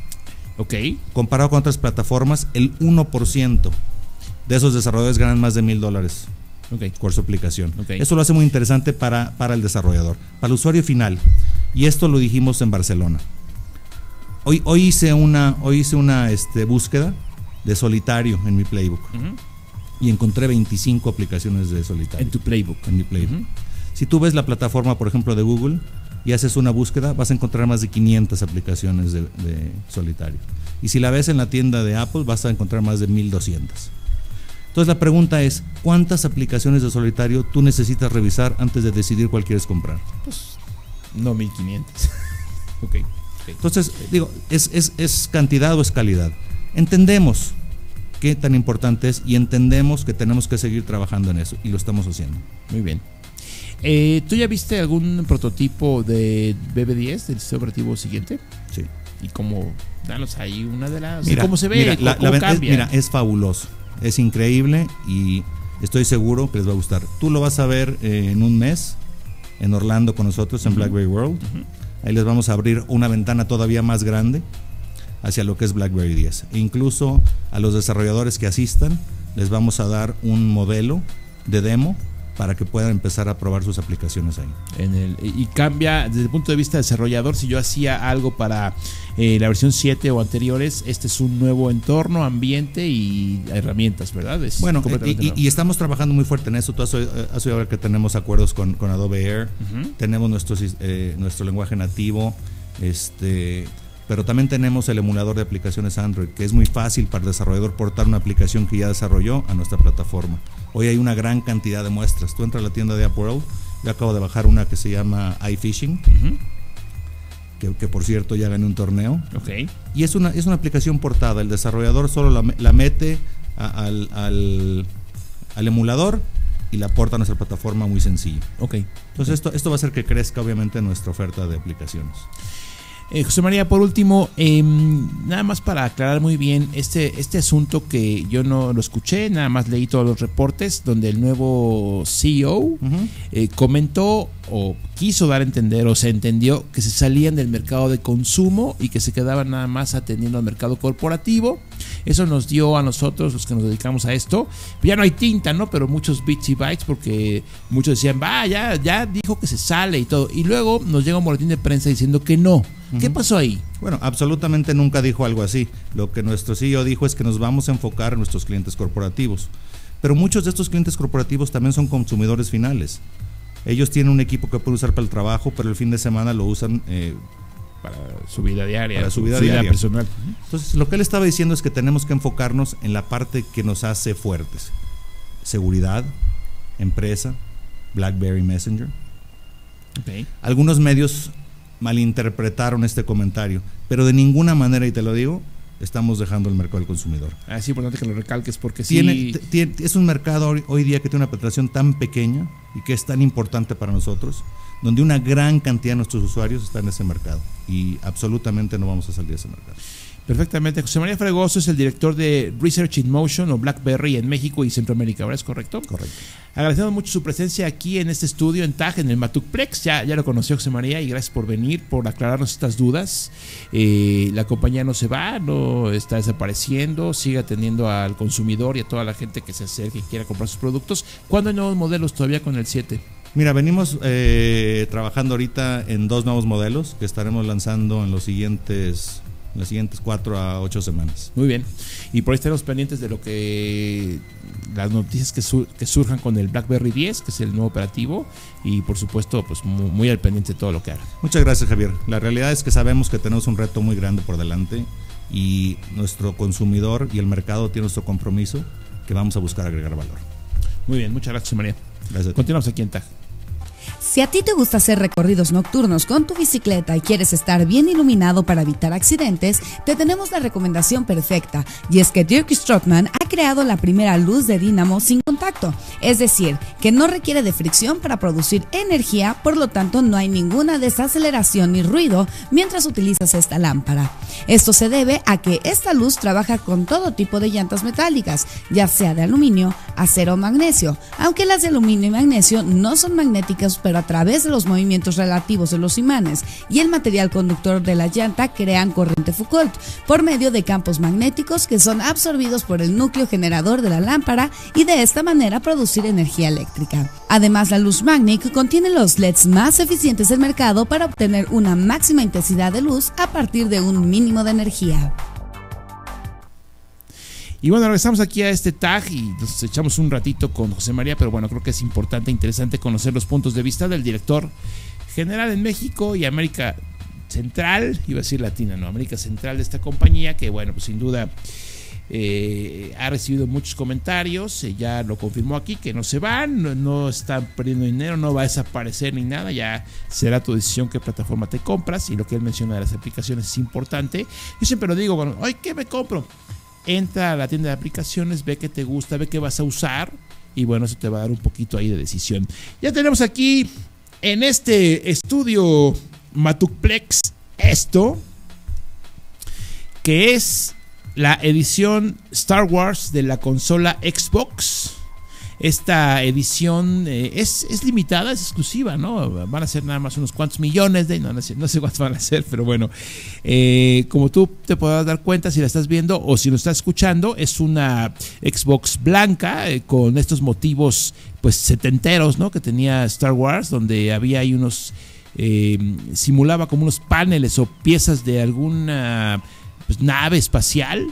Ok. Comparado con otras plataformas, el uno por ciento de esos desarrolladores ganan más de mil dólares. Okay. Por su aplicación. Okay. Eso lo hace muy interesante para, para el desarrollador, para el usuario final. Y esto lo dijimos en Barcelona. Hoy, hoy hice una, hoy hice una este, búsqueda de solitario en mi Playbook. Uh-huh. Y encontré veinticinco aplicaciones de solitario. En tu Playbook. En mi Playbook. Uh-huh. Si tú ves la plataforma, por ejemplo, de Google y haces una búsqueda, vas a encontrar más de quinientas aplicaciones de, de solitario. Y si la ves en la tienda de Apple, vas a encontrar más de mil doscientas. Entonces la pregunta es, ¿cuántas aplicaciones de solitario tú necesitas revisar antes de decidir cuál quieres comprar? Pues no mil quinientas. Okay. Entonces, digo, ¿es, es, ¿es cantidad o es calidad? Entendemos qué tan importante es y entendemos que tenemos que seguir trabajando en eso, y lo estamos haciendo. Muy bien. Eh, ¿Tú ya viste algún prototipo de B B diez, del sistema operativo siguiente? Sí. ¿Y cómo? Danos ahí una de las... Mira, ¿cómo se ve? Mira, ¿Cómo, la, cómo la, cambia? Es, mira, es fabuloso. Es increíble y estoy seguro que les va a gustar. Tú lo vas a ver eh, en un mes en Orlando con nosotros, en uh-huh. BlackBerry World. Uh-huh. Ahí les vamos a abrir una ventana todavía más grande hacia lo que es BlackBerry diez. E incluso a los desarrolladores que asistan les vamos a dar un modelo de demo para que puedan empezar a probar sus aplicaciones ahí. En el, y cambia desde el punto de vista desarrollador. Si yo hacía algo para eh, la versión siete o anteriores, este es un nuevo entorno, ambiente y herramientas, ¿verdad? Es bueno, y, y, y estamos trabajando muy fuerte en eso. Tú has oído ver que tenemos acuerdos con, con Adobe Air, uh-huh. tenemos nuestro, eh, nuestro lenguaje nativo, este, pero también tenemos el emulador de aplicaciones Android, que es muy fácil para el desarrollador portar una aplicación que ya desarrolló a nuestra plataforma. Hoy hay una gran cantidad de muestras. Tú entras a la tienda de Apple World, yo acabo de bajar una que se llama iFishing, uh-huh. que, que por cierto ya gané un torneo. Okay. Y es una, es una aplicación portada. El desarrollador solo la, la mete a, al, al, al emulador y la porta a nuestra plataforma, muy sencillo. Okay. Entonces okay. Esto, esto va a hacer que crezca obviamente nuestra oferta de aplicaciones. Eh, José María, por último, eh, nada más para aclarar muy bien este, este asunto que yo no lo escuché, nada más leí todos los reportes donde el nuevo C E O uh-huh. eh, comentó o quiso dar a entender o se entendió que se salían del mercado de consumo y que se quedaban nada más atendiendo al mercado corporativo. Eso nos dio a nosotros, los que nos dedicamos a esto, ya no hay tinta, ¿no? Pero muchos bits y bytes, porque muchos decían, va, ya, ya dijo que se sale y todo. Y luego nos llega un boletín de prensa diciendo que no. ¿Qué uh-huh. pasó ahí? Bueno, absolutamente nunca dijo algo así. Lo que nuestro C E O dijo es que nos vamos a enfocar en nuestros clientes corporativos. Pero muchos de estos clientes corporativos también son consumidores finales. Ellos tienen un equipo que pueden usar para el trabajo, pero el fin de semana lo usan... Eh, para su vida diaria, para su vida, su vida diaria. personal. Entonces, lo que él estaba diciendo es que tenemos que enfocarnos en la parte que nos hace fuertes: seguridad, empresa, BlackBerry Messenger. Okay. Algunos medios malinterpretaron este comentario, pero de ninguna manera, y te lo digo, estamos dejando el mercado del consumidor. Ah, es importante que lo recalques, porque tiene, sí... Tiene, es un mercado hoy, hoy día que tiene una penetración tan pequeña y que es tan importante para nosotros, donde una gran cantidad de nuestros usuarios está en ese mercado, y absolutamente no vamos a salir de ese mercado. Perfectamente. José María Fregoso es el director de Research in Motion o BlackBerry en México y Centroamérica, ¿verdad? ¿Es correcto? Correcto. Agradecemos mucho su presencia aquí en este estudio en T A G, en el Matukplex. Ya, ya lo conoció José María, y gracias por venir, por aclararnos estas dudas. Eh, la compañía no se va, no está desapareciendo, sigue atendiendo al consumidor y a toda la gente que se acerque y quiera comprar sus productos. ¿Cuándo hay nuevos modelos todavía con el siete? Mira, venimos eh, trabajando ahorita en dos nuevos modelos que estaremos lanzando en los siguientes... en las siguientes cuatro a ocho semanas. Muy bien. Y por ahí estaremos pendientes de lo que las noticias que, sur, que surjan con el BlackBerry diez, que es el nuevo operativo, y por supuesto, pues muy, muy al pendiente de todo lo que haga. Muchas gracias, Javier. La realidad es que sabemos que tenemos un reto muy grande por delante, y nuestro consumidor y el mercado tiene nuestro compromiso, que vamos a buscar agregar valor. Muy bien, muchas gracias, María. Gracias. Continuamos aquí en T A G. Si a ti te gusta hacer recorridos nocturnos con tu bicicleta y quieres estar bien iluminado para evitar accidentes, te tenemos la recomendación perfecta, y es que Dirk Strootman ha creado la primera luz de dínamo sin contacto, es decir, que no requiere de fricción para producir energía, por lo tanto no hay ninguna desaceleración ni ruido mientras utilizas esta lámpara. Esto se debe a que esta luz trabaja con todo tipo de llantas metálicas, ya sea de aluminio, acero o magnesio, aunque las de aluminio y magnesio no son magnéticas, pero a través de los movimientos relativos de los imanes y el material conductor de la llanta crean corriente Foucault por medio de campos magnéticos que son absorbidos por el núcleo generador de la lámpara y de esta manera producir energía eléctrica. Además, la luz Magnic contiene los L E Ds más eficientes del mercado para obtener una máxima intensidad de luz a partir de un mínimo de energía. Y bueno, regresamos aquí a este tag y nos echamos un ratito con José María, pero bueno, creo que es importante, interesante conocer los puntos de vista del director general en México y América Central, iba a decir Latina, no, América Central de esta compañía, que bueno, pues sin duda eh, ha recibido muchos comentarios, eh, ya lo confirmó aquí, que no se van, no, no están perdiendo dinero, no va a desaparecer ni nada, ya será tu decisión qué plataforma te compras, y lo que él menciona de las aplicaciones es importante. Yo siempre lo digo, bueno, ay, ¿qué me compro? Entra a la tienda de aplicaciones, ve qué te gusta, ve qué vas a usar, y bueno, eso te va a dar un poquito ahí de decisión. Ya tenemos aquí en este estudio Matukplex esto, que es la edición Star Wars de la consola Xbox. Esta edición eh, es, es limitada, es exclusiva, ¿no? Van a ser nada más unos cuantos millones de... No, no sé, no sé cuántos van a ser, pero bueno. Eh, como tú te podrás dar cuenta si la estás viendo o si lo estás escuchando, es una Xbox blanca eh, con estos motivos pues setenteros, ¿no? Que tenía Star Wars, donde había ahí unos... Eh, simulaba como unos paneles o piezas de alguna pues, nave espacial.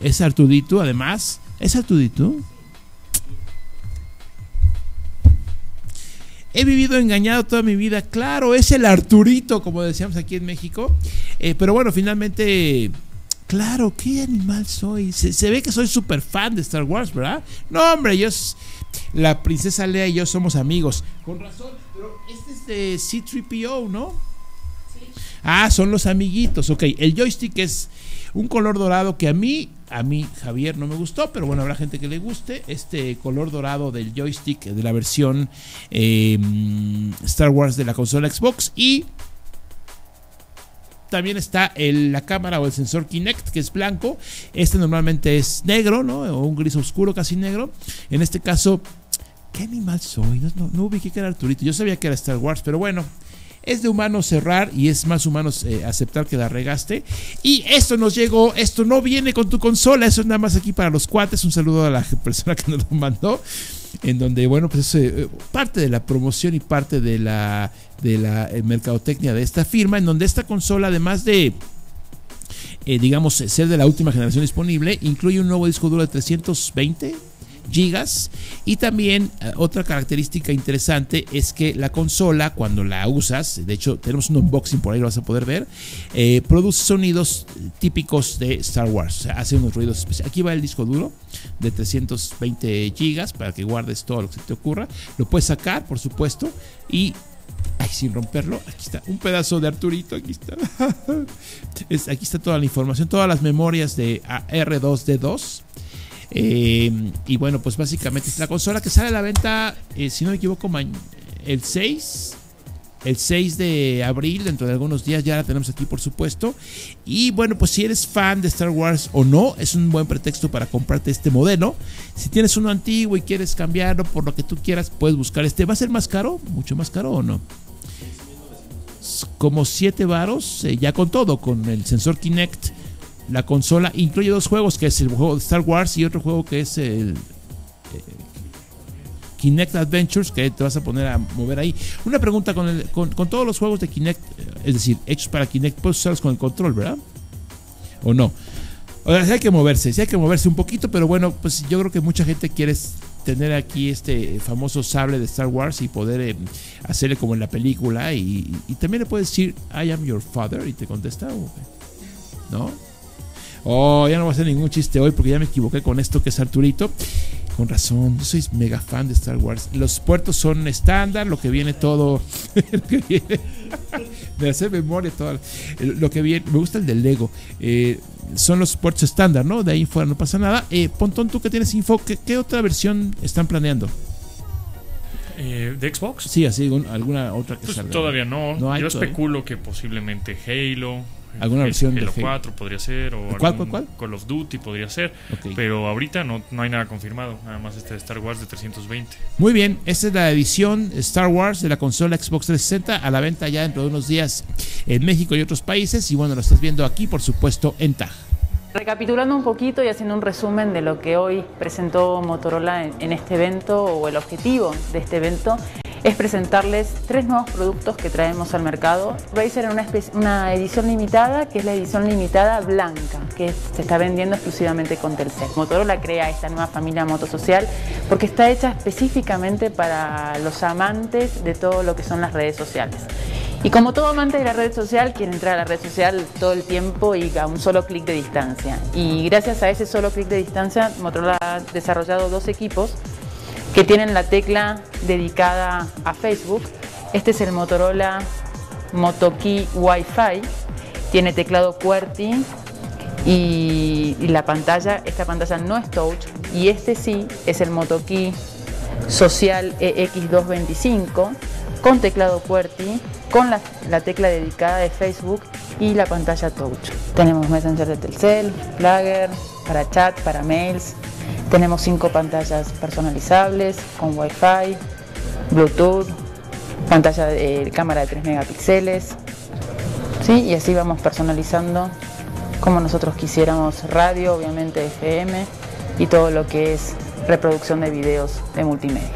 Es Artudito, además. ¿Es Artudito? He vivido engañado toda mi vida. Claro, es el Arturito, como decíamos aquí en México. Eh, pero bueno, finalmente... Claro, ¿qué animal soy? Se, se ve que soy súper fan de Star Wars, ¿verdad? No, hombre, yo... La princesa Leia y yo somos amigos. Con razón, pero este es de C tres P O, ¿no? Sí. Ah, son los amiguitos. Ok, el joystick es un color dorado que a mí... A mí, Javier, no me gustó, pero bueno, habrá gente que le guste. Este color dorado del joystick de la versión eh, Star Wars de la consola Xbox. Y también está el, la cámara o el sensor Kinect, que es blanco. Este normalmente es negro, ¿no? O un gris oscuro, casi negro. En este caso, ¿qué animal soy? No, no, no ubiqué que era Arturito. Yo sabía que era Star Wars, pero bueno. Es de humanos cerrar y es más humanos eh, aceptar que la regaste. Y esto nos llegó, esto no viene con tu consola, eso es nada más aquí para los cuates. Un saludo a la persona que nos lo mandó. En donde, bueno, pues eh, parte de la promoción y parte de la, de la eh, mercadotecnia de esta firma. En donde esta consola, además de... Eh, digamos, ser de la última generación disponible, incluye un nuevo disco duro de trescientos veinte gigas. Y también eh, otra característica interesante es que la consola, cuando la usas, de hecho tenemos un unboxing por ahí, lo vas a poder ver, eh, produce sonidos típicos de Star Wars, o sea, hace unos ruidos especiales. Aquí va el disco duro de trescientos veinte gigas para que guardes todo lo que se te ocurra. Lo puedes sacar, por supuesto, y ay, sin romperlo, aquí está un pedazo de Arturito, aquí está. es, aquí está toda la información, todas las memorias de R dos D dos. Eh, y bueno, pues básicamente es la consola que sale a la venta, eh, si no me equivoco, el seis de abril, dentro de algunos días. Ya la tenemos aquí, por supuesto. Y bueno, pues si eres fan de Star Wars o no, es un buen pretexto para comprarte este modelo. Si tienes uno antiguo y quieres cambiarlo por lo que tú quieras, puedes buscar este. ¿Va a ser más caro? ¿Mucho más caro o no? Como siete varos, eh, ya con todo, con el sensor Kinect. La consola incluye dos juegos, que es el juego de Star Wars y otro juego que es el eh, Kinect Adventures, que te vas a poner a mover ahí. Una pregunta, con, el, con, con todos los juegos de Kinect, es decir, hechos para Kinect, puedes usarlos con el control, ¿verdad? ¿O no? O sea, sí hay que moverse, sí hay que moverse un poquito, pero bueno, pues yo creo que mucha gente quiere tener aquí este famoso sable de Star Wars y poder eh, hacerle como en la película. Y, y también le puedes decir, I am your father, y te contesta, ¿no? Oh, ya no voy a hacer ningún chiste hoy porque ya me equivoqué con esto que es Arturito. Con razón, yo soy mega fan de Star Wars. Los puertos son estándar, lo que viene todo. Lo que viene, me hace memoria todo. Lo que viene, me gusta el del Lego. Eh, son los puertos estándar, ¿no? De ahí fuera no pasa nada. Eh, Pontón, tú que tienes info, ¿qué, qué otra versión están planeando? Eh, ¿De Xbox? Sí, así, un, alguna otra que pues salga. Todavía no. no yo todavía. especulo que posiblemente Halo. Alguna Halo, versión Halo de cuatro Halo? podría ser, o ¿Cuál, cuál, cuál? Call of Duty podría ser, okay. Pero ahorita no, no hay nada confirmado, nada más este de Star Wars de trescientos veinte. Muy bien, esta es la edición Star Wars de la consola Xbox trescientos sesenta, a la venta ya dentro de unos días en México y otros países, y bueno, lo estás viendo aquí, por supuesto, en T A G. Recapitulando un poquito y haciendo un resumen de lo que hoy presentó Motorola en, en este evento, o el objetivo de este evento, es presentarles tres nuevos productos que traemos al mercado. Razer en una, una edición limitada, que es la edición limitada blanca, que se está vendiendo exclusivamente con Telcel. Motorola crea esta nueva familia motosocial porque está hecha específicamente para los amantes de todo lo que son las redes sociales. Y como todo amante de la red social, quiere entrar a la red social todo el tiempo y a un solo clic de distancia. Y gracias a ese solo clic de distancia, Motorola ha desarrollado dos equipos que tienen la tecla dedicada a Facebook. Este es el Motorola Moto Key Wi-Fi, tiene teclado QWERTY y, y la pantalla, esta pantalla no es touch, y este sí es el Moto Key Social E X doscientos veinticinco con teclado QWERTY, con la, la tecla dedicada de Facebook y la pantalla touch. Tenemos Messenger de Telcel, Flagger, para chat, para mails. Tenemos cinco pantallas personalizables con Wi-Fi, Bluetooth, pantalla de eh, cámara de tres megapíxeles, ¿sí? Y así vamos personalizando como nosotros quisiéramos, radio, obviamente F M y todo lo que es reproducción de videos de multimedia.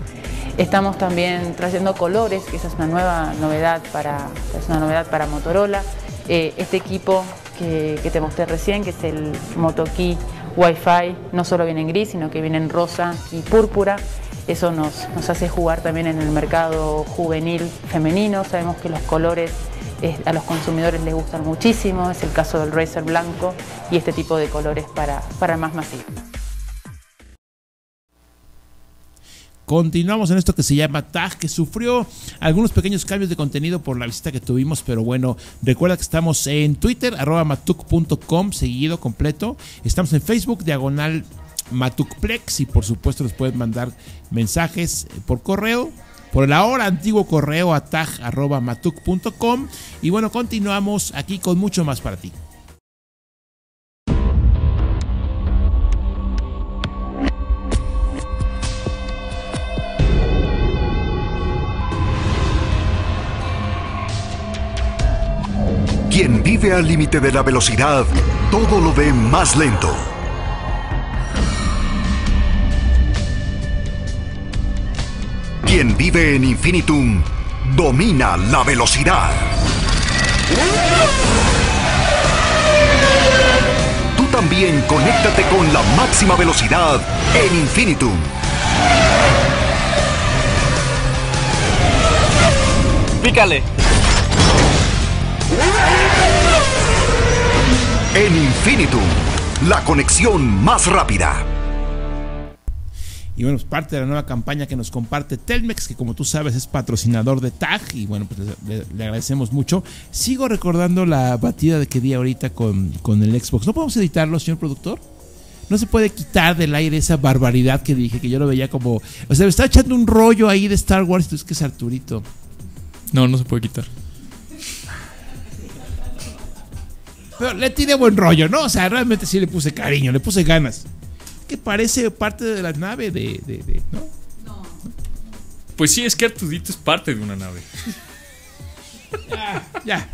Estamos también trayendo colores, que esa es una nueva novedad para, es una novedad para Motorola. Eh, este equipo que, que te mostré recién, que es el Moto Key Wi-Fi, no solo viene en gris, sino que viene en rosa y púrpura. Eso nos, nos hace jugar también en el mercado juvenil femenino. Sabemos que los colores es, a los consumidores les gustan muchísimo. Es el caso del Razer blanco y este tipo de colores para, para más masivo. Continuamos en esto que se llama T A G, que sufrió algunos pequeños cambios de contenido por la visita que tuvimos, pero bueno, recuerda que estamos en Twitter, arroba matuk punto com, seguido completo. Estamos en Facebook, diagonal matukplex, y por supuesto les pueden mandar mensajes por correo, por el ahora antiguo correo a tag arroba matuk punto com. Y bueno, continuamos aquí con mucho más para ti. Quien vive al límite de la velocidad, todo lo ve más lento. Quien vive en Infinitum, domina la velocidad. Tú también conéctate con la máxima velocidad en Infinitum. Pícale. En Infinitum, la conexión más rápida. Y bueno, es parte de la nueva campaña que nos comparte Telmex, que como tú sabes es patrocinador de T A G, y bueno, pues le, le agradecemos mucho. Sigo recordando la batida de que di ahorita con, con el Xbox. ¿No podemos editarlo, señor productor? No se puede quitar del aire esa barbaridad que dije, que yo lo veía como... O sea, me estaba echando un rollo ahí de Star Wars, entonces que es Arturito. No, no se puede quitar. Pero le tiene buen rollo, ¿no? O sea, realmente sí le puse cariño, le puse ganas. Que parece parte de la nave de... de, de ¿no? No. Pues sí, es que Arturito es parte de una nave. Ya, ya.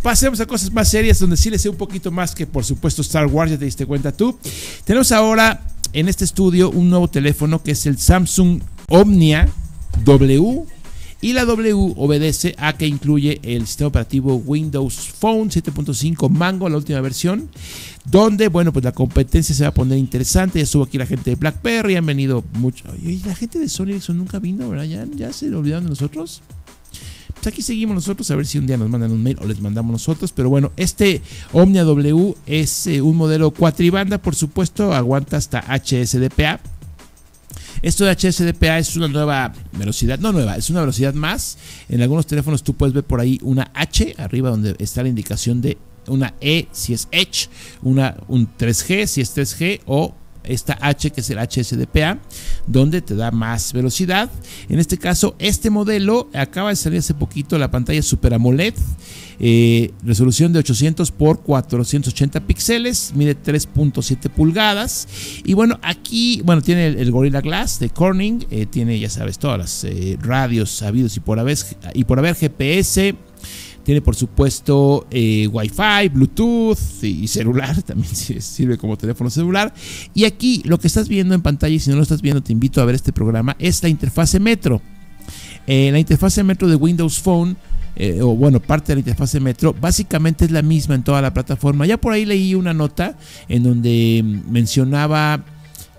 Pasemos a cosas más serias donde sí le sé un poquito más que, por supuesto, Star Wars, ya te diste cuenta tú. Tenemos ahora en este estudio un nuevo teléfono que es el Samsung Omnia W. Y la W obedece a que incluye el sistema operativo Windows Phone siete punto cinco Mango, la última versión, donde, bueno, pues la competencia se va a poner interesante. Ya estuvo aquí la gente de BlackBerry, han venido mucho. Y la gente de Sony, eso nunca vino, ¿verdad? ¿Ya, ya se lo olvidaron de nosotros? Pues aquí seguimos nosotros, a ver si un día nos mandan un mail o les mandamos nosotros. Pero bueno, este Omnia W es eh, un modelo cuatribanda, por supuesto, aguanta hasta H S D P A. Esto de H S D P A es una nueva velocidad, no nueva, es una velocidad más. En algunos teléfonos tú puedes ver por ahí una H arriba donde está la indicación de una E si es Edge, una, un tres G si es tres G o esta H que es el H S D P A, donde te da más velocidad. En este caso, este modelo acaba de salir hace poquito, la pantalla Super AMOLED, eh, resolución de ochocientos por cuatrocientos ochenta píxeles, mide tres punto siete pulgadas. Y bueno, aquí bueno tiene el, el Gorilla Glass de Corning, eh, tiene, ya sabes, todas las eh, radios sabidos y por haber, y por haber G P S. Tiene por supuesto eh, Wi-Fi, Bluetooth y celular, también sirve como teléfono celular. Y aquí lo que estás viendo en pantalla, y si no lo estás viendo te invito a ver este programa, es la interfase Metro. Eh, la interfase Metro de Windows Phone, eh, o bueno, parte de la interfase Metro, básicamente es la misma en toda la plataforma. Ya por ahí leí una nota en donde mencionaba...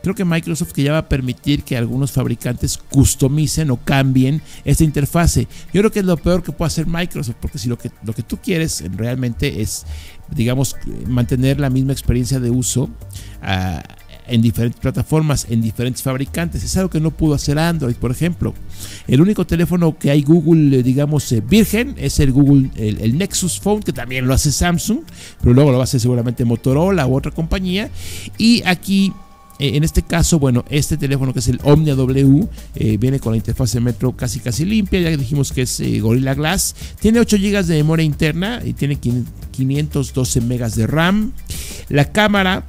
Creo que Microsoft que ya va a permitir que algunos fabricantes customicen o cambien esta interfase. Yo creo que es lo peor que puede hacer Microsoft, porque si lo que, lo que tú quieres realmente es, digamos, mantener la misma experiencia de uso uh, en diferentes plataformas, en diferentes fabricantes, es algo que no pudo hacer Android, por ejemplo. El único teléfono que hay Google, digamos, eh, virgen, es el Google, el, el Nexus Phone, que también lo hace Samsung, pero luego lo va a hacer seguramente Motorola u otra compañía. Y aquí... En este caso, bueno, este teléfono que es el Omnia W, eh, viene con la interfase Metro casi casi limpia, ya dijimos que es eh, Gorilla Glass, tiene ocho gigas de memoria interna y tiene quinientos doce megas de RAM. La cámara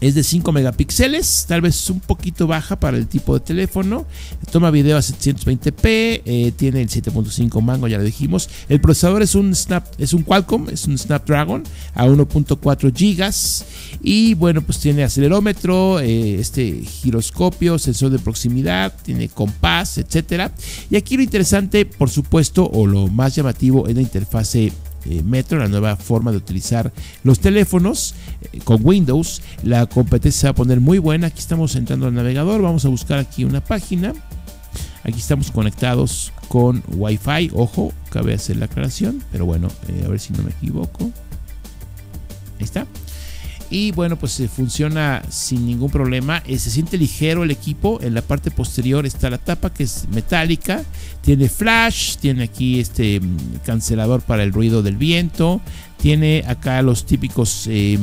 es de cinco megapíxeles, tal vez un poquito baja para el tipo de teléfono. Toma video a setecientos veinte p, eh, tiene el siete punto cinco mango, ya lo dijimos. El procesador es un, Snap, es un Qualcomm, es un Snapdragon a uno punto cuatro gigas. Y bueno, pues tiene acelerómetro, eh, este giroscopio, sensor de proximidad, tiene compás, etcétera. Y aquí lo interesante, por supuesto, o lo más llamativo es la interfase Eh, Metro, la nueva forma de utilizar los teléfonos eh, con Windows. La competencia se va a poner muy buena. Aquí estamos entrando al navegador, vamos a buscar aquí una página. Aquí estamos conectados con Wi-Fi, ojo, cabe hacer la aclaración, pero bueno, eh, a ver si no me equivoco. Ahí está. Y bueno, pues eh, funciona sin ningún problema. Eh, se siente ligero el equipo. En la parte posterior está la tapa, que es metálica. Tiene flash, tiene aquí este cancelador para el ruido del viento. Tiene acá los típicos eh,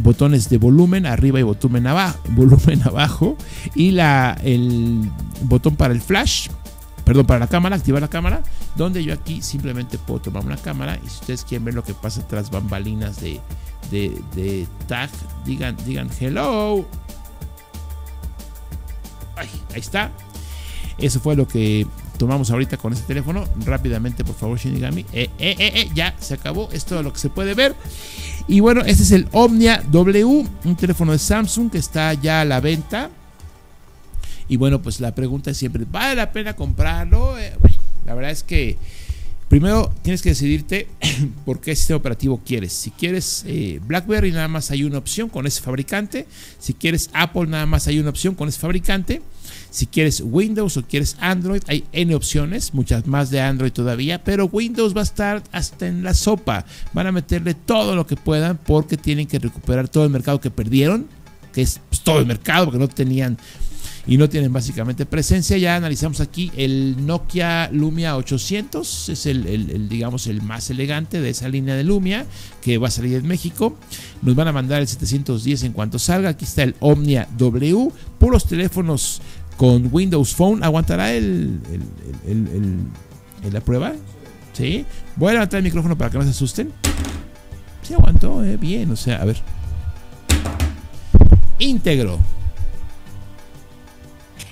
botones de volumen arriba y volumen abajo, volumen abajo. Y la, el botón para el flash. Perdón, para la cámara, activar la cámara, donde yo aquí simplemente puedo tomar una cámara. Y si ustedes quieren ver lo que pasa tras bambalinas de, de, de tag, digan, digan hello. Ay, ahí está. Eso fue lo que tomamos ahorita con este teléfono. Rápidamente, por favor, Shinigami. Eh, eh, eh, eh, ya se acabó. Esto es todo lo que se puede ver. Y bueno, este es el Omnia W, un teléfono de Samsung que está ya a la venta. Y bueno, pues la pregunta es siempre, ¿vale la pena comprarlo? Eh, bueno, la verdad es que primero tienes que decidirte por qué sistema operativo quieres. Si quieres eh, BlackBerry, nada más hay una opción con ese fabricante. Si quieres Apple, nada más hay una opción con ese fabricante. Si quieres Windows o quieres Android, hay N opciones, muchas más de Android todavía, pero Windows va a estar hasta en la sopa. Van a meterle todo lo que puedan porque tienen que recuperar todo el mercado que perdieron, que es pues, todo el mercado, porque no tenían... Y no tienen básicamente presencia. Ya analizamos aquí el Nokia Lumia ochocientos. Es el, el, el, digamos, el más elegante de esa línea de Lumia que va a salir en México. Nos van a mandar el setecientos diez en cuanto salga. Aquí está el Omnia W. Puros teléfonos con Windows Phone. ¿Aguantará el, el, el, el, el, la prueba? Sí. Voy a levantar el micrófono para que no se asusten. Sí aguantó, eh, bien. O sea, a ver. Íntegro.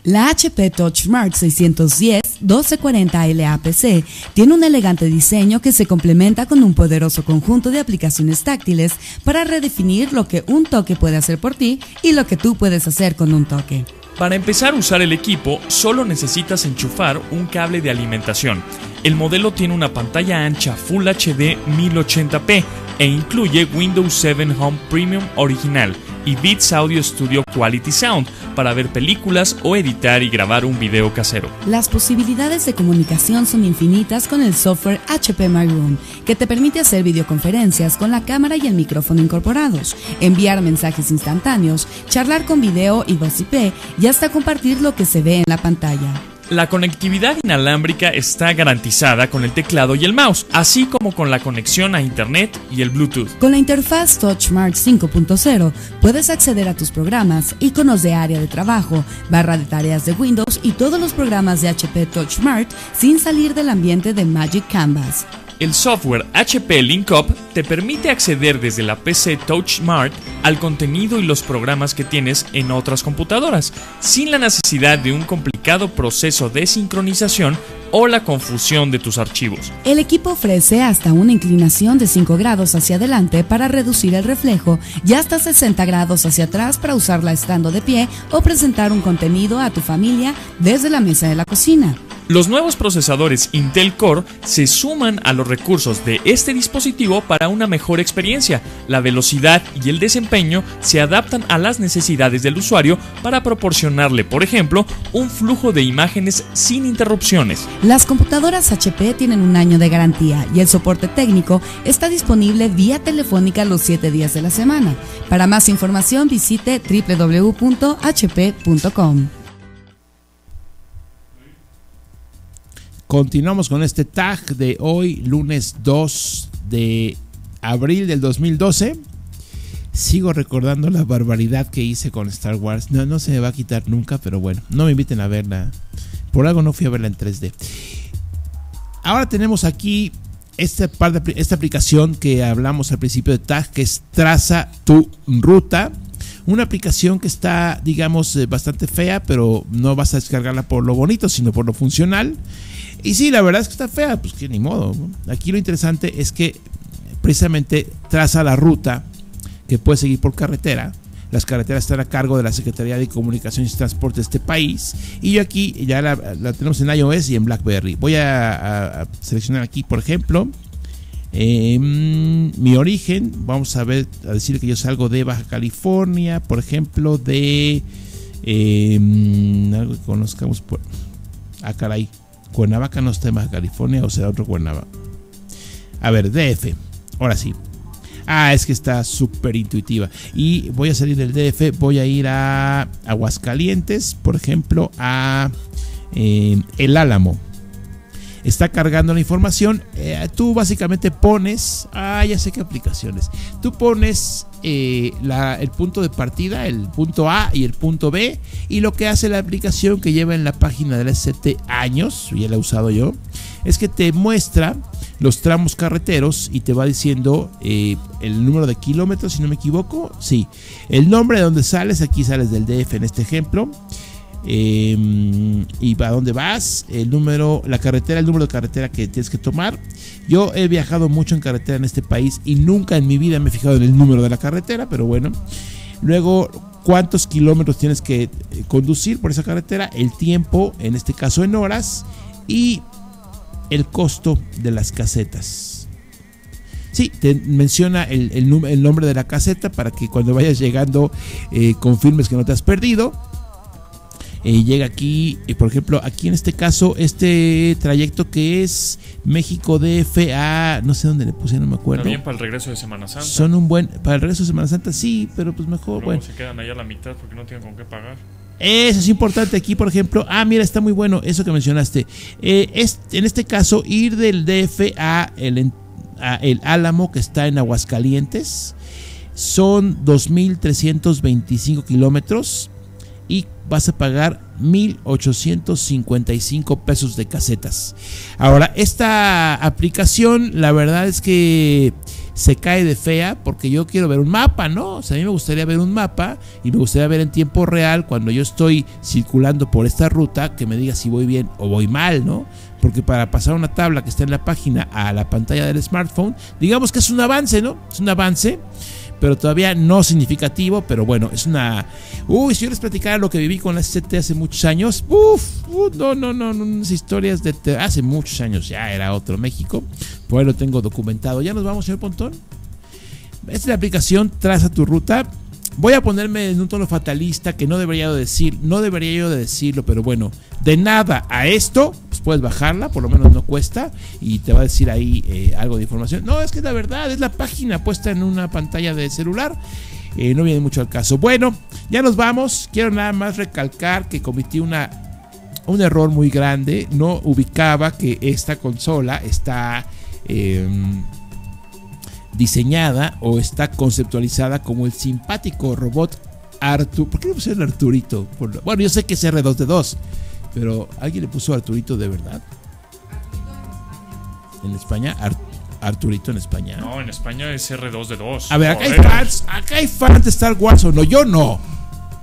La H P Touch Smart seiscientos diez doce cuarenta L A P C tiene un elegante diseño que se complementa con un poderoso conjunto de aplicaciones táctiles para redefinir lo que un toque puede hacer por ti y lo que tú puedes hacer con un toque. Para empezar a usar el equipo, solo necesitas enchufar un cable de alimentación. El modelo tiene una pantalla ancha Full H D mil ochenta p e incluye Windows siete Home Premium original y Beats Audio Studio Quality Sound, para ver películas o editar y grabar un video casero. Las posibilidades de comunicación son infinitas con el software H P Maroon, que te permite hacer videoconferencias con la cámara y el micrófono incorporados, enviar mensajes instantáneos, charlar con video y voz I P y hasta compartir lo que se ve en la pantalla. La conectividad inalámbrica está garantizada con el teclado y el mouse, así como con la conexión a Internet y el Bluetooth. Con la interfaz Touch Smart cinco punto cero puedes acceder a tus programas, iconos de área de trabajo, barra de tareas de Windows y todos los programas de H P Touch Smart sin salir del ambiente de Magic Canvas. El software H P Link Up te permite acceder desde la P C Touch Smart al contenido y los programas que tienes en otras computadoras, sin la necesidad de un complicado proceso de sincronización o la confusión de tus archivos. El equipo ofrece hasta una inclinación de cinco grados hacia adelante para reducir el reflejo y hasta sesenta grados hacia atrás para usarla estando de pie o presentar un contenido a tu familia desde la mesa de la cocina. Los nuevos procesadores Intel Core se suman a los recursos de este dispositivo para una mejor experiencia. La velocidad y el desempeño se adaptan a las necesidades del usuario para proporcionarle, por ejemplo, un flujo de imágenes sin interrupciones. Las computadoras H P tienen un año de garantía y el soporte técnico está disponible vía telefónica los siete días de la semana. Para más información visite w w w punto h p punto com. Continuamos con este tag de hoy, lunes dos de abril del dos mil doce. Sigo recordando la barbaridad que hice con Star Wars. No, no se me va a quitar nunca, pero bueno, no me inviten a verla. Por algo no fui a verla en tres D. Ahora tenemos aquí esta, par de, esta aplicación que hablamos al principio de Tag, que es Traza tu Ruta. Una aplicación que está, digamos, bastante fea, pero no vas a descargarla por lo bonito, sino por lo funcional. Y sí, la verdad es que está fea, pues que ni modo. Aquí lo interesante es que precisamente traza la ruta que puedes seguir por carretera. Las carreteras están a cargo de la Secretaría de Comunicaciones y Transportes de este país. Y yo aquí ya la, la tenemos en iOS y en BlackBerry. Voy a, a, a seleccionar aquí, por ejemplo, eh, mi origen. Vamos a ver, a decir que yo salgo de Baja California, por ejemplo, de eh, algo que conozcamos por... Ah, caray. Cuernavaca no está en Baja California, o será otro Cuernavaca. A ver, D F. Ahora sí. Ah, es que está súper intuitiva. Y voy a salir del D F. Voy a ir a Aguascalientes. Por ejemplo, a eh, El Álamo. Está cargando la información. Eh, tú básicamente pones... Ah, ya sé qué aplicaciones. Tú pones eh, la, el punto de partida, el punto A y el punto B. Y lo que hace la aplicación, que lleva en la página de hace siete años, ya la he usado yo, es que te muestra los tramos carreteros y te va diciendo eh, el número de kilómetros, si no me equivoco. Sí, el nombre de donde sales. Aquí sales del D F en este ejemplo. Eh, y a dónde vas, el número, la carretera, el número de carretera que tienes que tomar. Yo he viajado mucho en carretera en este país y nunca en mi vida me he fijado en el número de la carretera, pero bueno. Luego, cuántos kilómetros tienes que conducir por esa carretera, el tiempo, en este caso en horas, y el costo de las casetas. Sí, te menciona el, el, el nombre de la caseta para que cuando vayas llegando eh, confirmes que no te has perdido. Eh, llega aquí, eh, por ejemplo, aquí en este caso, este trayecto que es México D F a... No sé dónde le puse, no me acuerdo. También para el regreso de Semana Santa. Son un buen... Para el regreso de Semana Santa, sí, pero pues mejor... Luego bueno, se quedan ahí a la mitad porque no tienen con qué pagar. Eso es importante aquí, por ejemplo. Ah, mira, está muy bueno eso que mencionaste. Eh, es, en este caso, ir del D F a el, a el Álamo, que está en Aguascalientes. Son dos mil trescientos veinticinco kilómetros. Y vas a pagar mil ochocientos cincuenta y cinco pesos de casetas. Ahora, esta aplicación, la verdad es que se cae de fea, porque yo quiero ver un mapa, ¿no? O sea, a mí me gustaría ver un mapa y me gustaría ver en tiempo real, cuando yo estoy circulando por esta ruta, que me diga si voy bien o voy mal, ¿no? Porque para pasar una tabla que está en la página a la pantalla del smartphone, digamos que es un avance, ¿no? Es un avance, pero todavía no significativo, pero bueno, es una... Uy, si yo les platicara lo que viví con la S C T hace muchos años, uff, uh, no, no, no, no, unas historias de... Te... Hace muchos años, ya era otro México, por ahí lo tengo documentado. Ya nos vamos, señor Pontón. Esta es la aplicación Traza tu Ruta. Voy a ponerme en un tono fatalista que no debería yo decir, no debería yo decirlo, pero bueno, de nada a esto, pues puedes bajarla, por lo menos no cuesta, y te va a decir ahí eh, algo de información. No, es que la verdad, es la página puesta en una pantalla de celular, eh, no viene mucho al caso. Bueno, ya nos vamos, quiero nada más recalcar que cometí una, un error muy grande, no ubicaba que esta consola está... Eh, diseñada o está conceptualizada como el simpático robot Artur. ¿Por qué le pusieron Arturito? Bueno, yo sé que es erre dos de dos, pero ¿alguien le puso Arturito de verdad? Arturito en España. ¿En España? Art Arturito en España. No, en España es erre dos de dos. A ver, acá hay fans, acá hay fans de Star Wars o no, yo no.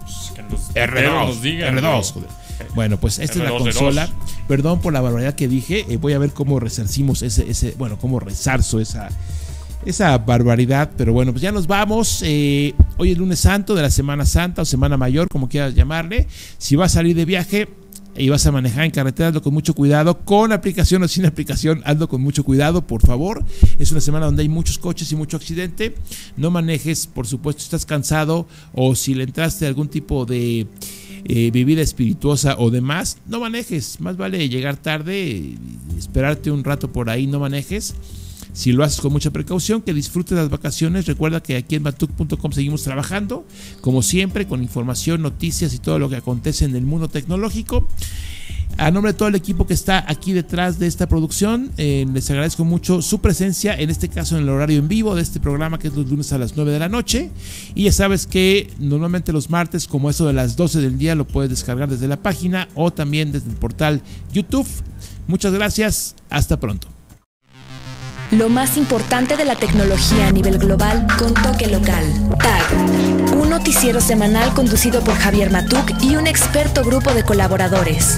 Pues que nos, erre dos, que digan, erre dos, joder. Bueno, pues esta es la consola. Perdón por la barbaridad que dije. Eh, voy a ver cómo resarcimos ese, ese, bueno, cómo resarzo esa... Esa barbaridad, pero bueno, pues ya nos vamos. Eh, hoy es lunes santo de la Semana Santa o Semana Mayor, como quieras llamarle. Si vas a salir de viaje y vas a manejar en carretera, hazlo con mucho cuidado. Con aplicación o sin aplicación, hazlo con mucho cuidado, por favor. Es una semana donde hay muchos coches y mucho accidente. No manejes, por supuesto, si estás cansado o si le entraste a algún tipo de... Eh, bebida espirituosa o demás, no manejes, más vale llegar tarde, esperarte un rato por ahí, no manejes. Si lo haces con mucha precaución, que disfrutes las vacaciones. Recuerda que aquí en matuk punto com seguimos trabajando, como siempre, con información, noticias y todo lo que acontece en el mundo tecnológico. A nombre de todo el equipo que está aquí detrás de esta producción, eh, les agradezco mucho su presencia, en este caso en el horario en vivo de este programa, que es los lunes a las nueve de la noche. Y ya sabes que normalmente los martes, como eso de las doce del día, lo puedes descargar desde la página o también desde el portal YouTube. Muchas gracias, hasta pronto. Lo más importante de la tecnología a nivel global con toque local. T A G, un noticiero semanal conducido por Javier Matuk y un experto grupo de colaboradores.